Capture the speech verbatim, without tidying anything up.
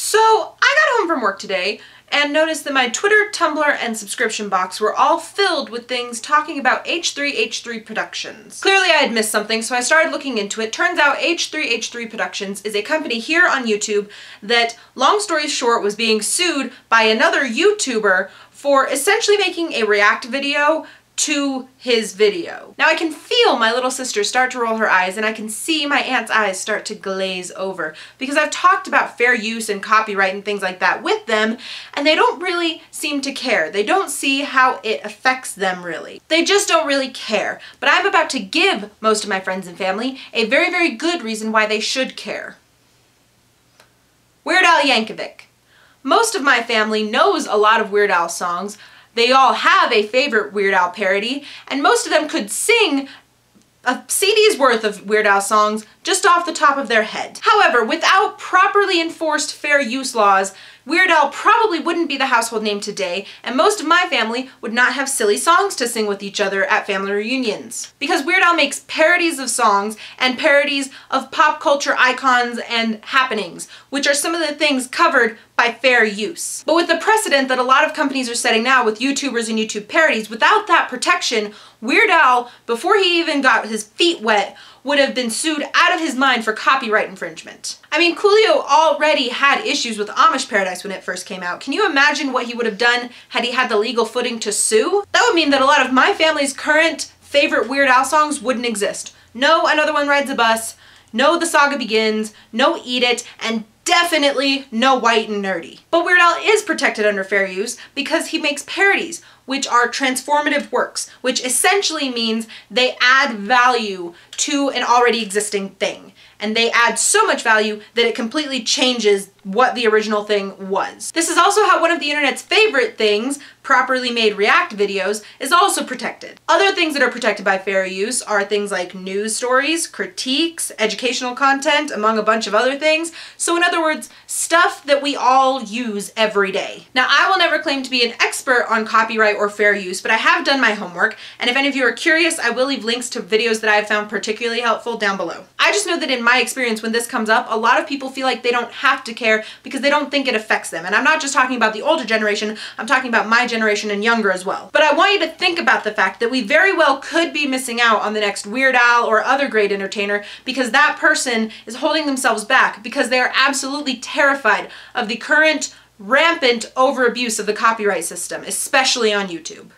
So I got home from work today and noticed that my Twitter, Tumblr, and subscription box were all filled with things talking about H three H three Productions. Clearly I had missed something, so I started looking into it. Turns out H three H three Productions is a company here on YouTube that, long story short, was being sued by another YouTuber for essentially making a react video to his video. Now I can feel my little sister start to roll her eyes, and I can see my aunt's eyes start to glaze over, because I've talked about fair use and copyright and things like that with them, and they don't really seem to care. They don't see how it affects them, really. They just don't really care. But I'm about to give most of my friends and family a very, very good reason why they should care. Weird Al Yankovic. Most of my family knows a lot of Weird Al songs. They all have a favorite Weird Al parody, and most of them could sing a C D's worth of Weird Al songs just off the top of their head. However, without properly enforced fair use laws, Weird Al probably wouldn't be the household name today, and most of my family would not have silly songs to sing with each other at family reunions. Because Weird Al makes parodies of songs and parodies of pop culture icons and happenings, which are some of the things covered by fair use. But with the precedent that a lot of companies are setting now with YouTubers and YouTube parodies, without that protection, Weird Al, before he even got his feet wet, would have been sued out of his mind for copyright infringement. I mean, Coolio already had issues with Amish Paradise when it first came out. Can you imagine what he would have done had he had the legal footing to sue? That would mean that a lot of my family's current favorite Weird Al songs wouldn't exist. No Another One Rides a Bus, no The Saga Begins, no Eat It, and definitely no White and Nerdy. But Weird Al is protected under fair use because he makes parodies, which are transformative works, which essentially means they add value to an already existing thing. And they add so much value that it completely changes what the original thing was. This is also how one of the internet's favorite things, properly made react videos, is also protected. Other things that are protected by fair use are things like news stories, critiques, educational content, among a bunch of other things. So in other words, stuff that we all use every day. Now, I will never claim to be an expert on copyright or fair use, but I have done my homework, and if any of you are curious, I will leave links to videos that I have found particularly helpful down below. I just know that in my experience, when this comes up, a lot of people feel like they don't have to care because they don't think it affects them. And I'm not just talking about the older generation, I'm talking about my generation and younger as well. But I want you to think about the fact that we very well could be missing out on the next Weird Al or other great entertainer because that person is holding themselves back because they are absolutely terrified of the current rampant over abuse of the copyright system, especially on YouTube.